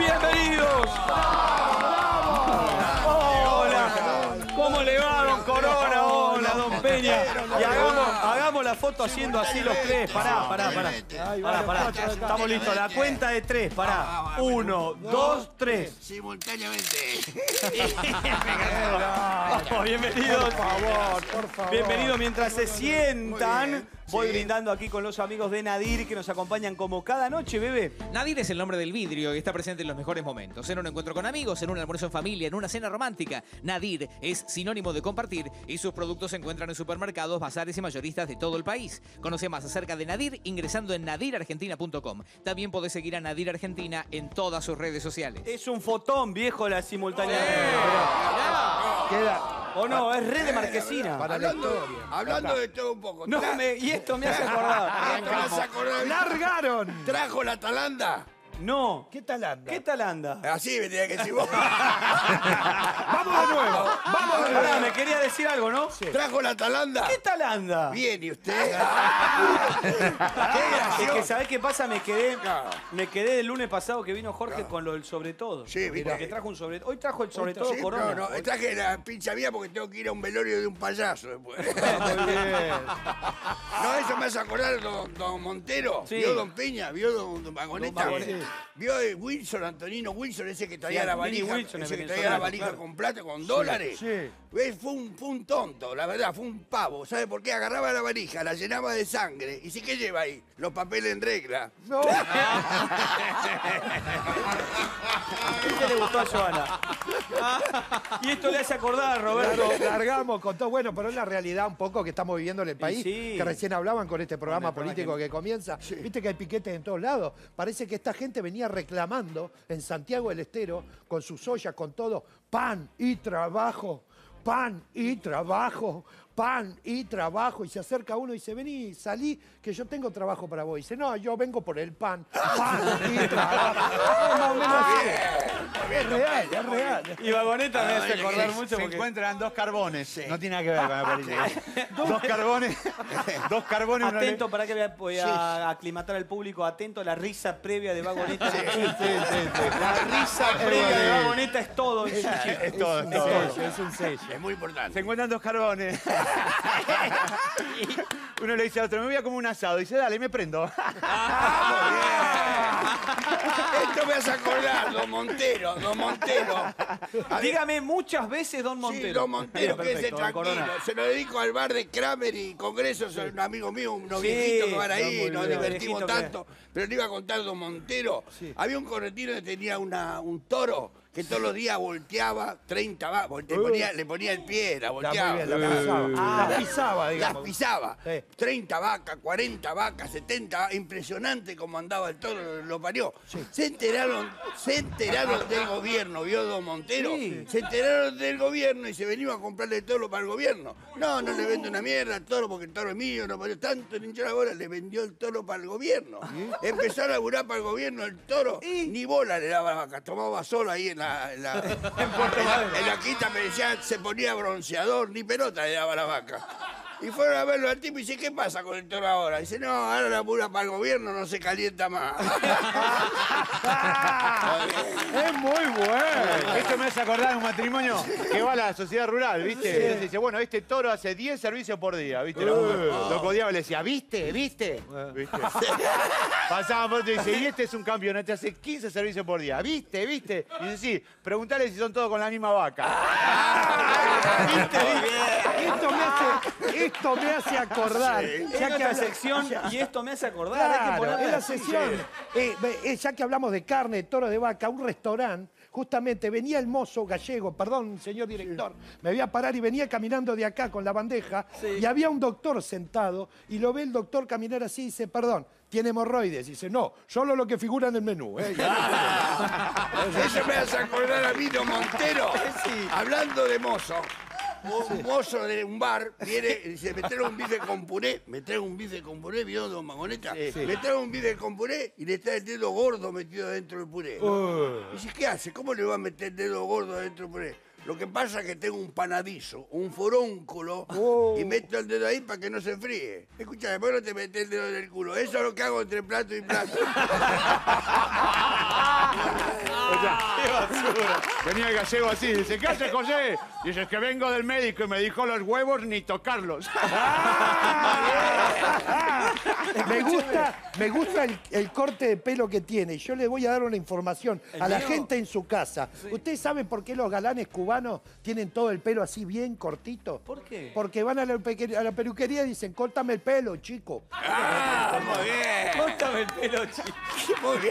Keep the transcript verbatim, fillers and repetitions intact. Bienvenidos. Hola. ¿Cómo le va, don Corona? Hola, don Peña. Y hagamos, hagamos la foto haciendo así los tres. Pará, pará, pará. Pará, pará. Estamos listos. La cuenta de tres. Pará. Uno, dos, tres. Simultáneamente. Vamos, bienvenidos. Por favor, por favor. Bienvenidos. Mientras se sientan, voy sí. brindando aquí con los amigos de Nadir que nos acompañan como cada noche, bebé. Nadir es el nombre del vidrio y está presente en los mejores momentos. En un encuentro con amigos, en un almuerzo en familia, en una cena romántica. Nadir es sinónimo de compartir y sus productos se encuentran en supermercados, bazares y mayoristas de todo el país. Conoce más acerca de Nadir ingresando en nadir argentina punto com. También podés seguir a Nadir Argentina en todas sus redes sociales. Es un fotón, viejo, la simultaneidad. ¡Oh! Queda... ¿O no? Es red de marquesina. Para hablando, hablando de todo un poco. No, me, y esto me hace acordar. esto me hace acordar. ¡Largaron! ¿Trajo la talanda? No. ¿Qué talanda? ¿Qué talanda? Así me tenía que decir vos. Vamos de nuevo. Vamos de nuevo. Ahora, me quería decir algo, ¿no? Sí. ¿Trajo la talanda? ¿Qué talanda? Bien, ¿y usted? ¿Qué es que sabés qué pasa? Me quedé, claro. me quedé del lunes pasado que vino Jorge claro. con lo del sobre todo. Sí, mira. Porque trajo un sobre... Hoy trajo el sobre todo sí, Corona. No, no, traje la pincha mía porque tengo que ir a un velorio de un payaso después. Muy bien. No, eso me hace acordar don, don Montero. Sí. Vio don Peña, vio don, don Vagoneta. Don Vagoneta. Sí. Vio Wilson, Antonino Wilson, ese que traía sí, la valija, Wilson, ese que traía la valija claro. con plata, con sí, dólares. Sí. Fue un, fue un tonto, la verdad, fue un pavo. ¿Sabe por qué? Agarraba la valija, la llenaba de sangre. ¿Y sí que lleva ahí? Los papeles en regla. No. ¿Qué le gustó a Joana? Y esto le hace acordar, Roberto. Claro, largamos con todo. Bueno, pero es la realidad un poco que estamos viviendo en el país. Sí. Que recién hablaban con este programa bueno, político que... que comienza. Sí. Viste que hay piquetes en todos lados. Parece que esta gente venía reclamando en Santiago del Estero, con sus ollas, con todo, pan y trabajo. Pan y trabajo, pan y trabajo. Y se acerca uno y dice, vení, salí, que yo tengo trabajo para vos. Y dice, no, yo vengo por el pan. Pan y trabajo. No, no, no, es real, es real. Y Vagoneta me hace acordar mucho porque... Se encuentran dos carbones. Sí. No tiene nada que ver con la película. Dos carbones. Dos carbones. Atento, para que voy a sí. aclimatar al público, atento a la risa previa de Vagoneta. Sí, sí, sí, sí. La risa previa de Vagoneta es todo. Es, es, es todo, es todo. Es un sello, es un sello. Es muy importante. Se encuentran dos carbones. Uno le dice al otro, me voy a comer un asado. Y dice, dale, me prendo. Ah, bien. Esto me hace acordar, don Montero, don Montero. Dígame muchas veces, don Montero. Sí, don Montero, que es tranquilo. Se lo dedico al bar de Kramer y Congreso. Es un amigo mío, unos sí, viejitos que van ahí, no, nos bien, divertimos tanto. Que... Pero le iba a contar, don Montero. Sí. Había un correntino que tenía una, un toro. Que todos los días volteaba treinta vacas, volte, uh, ponía, le ponía el pie, la volteaba. La, bien, la, uh, ah, la pisaba, digamos. Las pisaba. Sí. treinta vacas, cuarenta vacas, setenta. Impresionante como andaba el toro, lo parió. Sí. Se enteraron, se enteraron del gobierno, vio don Montero. Sí. Se enteraron del gobierno y se venimos a comprarle el toro para el gobierno. No, no uh. le vendo una mierda al toro porque el toro es mío, no parió tanto, ni hinchó la bola, le vendió el toro para el gobierno. ¿Eh? Empezó a laburar para el gobierno el toro, ¿y? Ni bola le daba la vaca, tomaba sola ahí en La, la, en, la, en la quita me decía, se ponía bronceador, ni pelota le daba la vaca. Y fueron a verlo al tipo y dice, ¿qué pasa con el toro ahora? Y dice, no, ahora la pura para el gobierno no se calienta más. Es muy bueno. Esto me hace acordar de un matrimonio que va a la sociedad rural, ¿viste? Sí. Entonces dice, bueno, este toro hace diez servicios por día, ¿viste? Uh, lo, lo codiaba y le decía, ¿viste? ¿Viste? Uh. ¿Viste? Pasaban por otro y dice, y este es un campeón, este hace quince servicios por día, ¿viste? ¿Viste? Y dice, sí, preguntale si son todos con la misma vaca. ¿Viste? ¿Viste? Esto me hace... Esto me hace acordar. Sí. Ya es que la sección y esto me hace acordar. Claro, hay que es la sección. Sí. Eh, eh, ya que hablamos de carne, toro de vaca, un restaurante, justamente venía el mozo gallego, perdón, señor director, sí. me voy a parar y venía caminando de acá con la bandeja sí. y había un doctor sentado y lo ve el doctor caminar así y dice, perdón, tiene hemorroides. Y dice, no, solo lo que figura en el menú. ¿Eh? Eso me hace acordar a mí, don Montero, sí. hablando de mozo. Un mozo de un bar viene y dice, me traigo un bife con puré, me traigo un bife con puré, vio don Vagoneta, sí, sí. me traigo un bife con puré y le trae el dedo gordo metido dentro del puré. Uh. Y dice, ¿qué hace? ¿Cómo le va a meter el dedo gordo dentro del puré? Lo que pasa es que tengo un panadizo, un forúnculo, oh. y meto el dedo ahí para que no se fríe. Escuchame, ¿por qué no te metes el dedo en el culo? Eso es lo que hago entre plato y plato. basura! ¡Qué basura! Venía el gallego así, dice, ¿qué haces, José? Dice, es que vengo del médico y me dijo los huevos ni tocarlos. Me gusta, me gusta el, el corte de pelo que tiene. Yo le voy a dar una información a la gente en su casa. Sí. ¿Ustedes saben por qué los galanes cubanos tienen todo el pelo así bien cortito? ¿Por qué? Porque van a la, a la peluquería y dicen, córtame el pelo, chico. ¡Ah, muy bien! Córtame el pelo, chico. Muy bien.